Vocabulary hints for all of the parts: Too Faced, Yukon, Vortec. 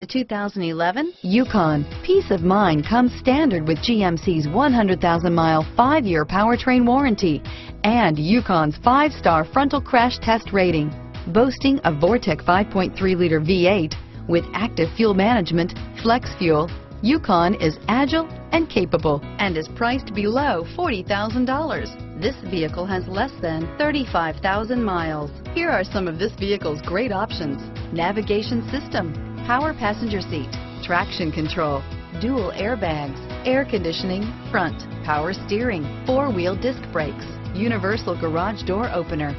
The 2011 Yukon. Peace of mind comes standard with GMC's 100,000-mile 5-year powertrain warranty and Yukon's 5-star frontal crash test rating. Boasting a Vortec 5.3-liter V8 with active fuel management, flex fuel, Yukon is agile and capable and is priced below $40,000. This vehicle has less than 35,000 miles. Here are some of this vehicle's great options: navigation system, power passenger seat, traction control, dual airbags, air conditioning, front, power steering, 4-wheel disc brakes, universal garage door opener,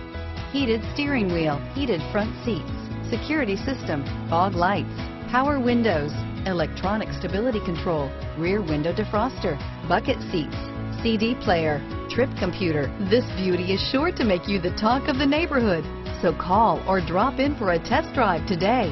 heated steering wheel, heated front seats, security system, fog lights, power windows, electronic stability control, rear window defroster, bucket seats, CD player, trip computer. This beauty is sure to make you the talk of the neighborhood. So call or drop in for a test drive today.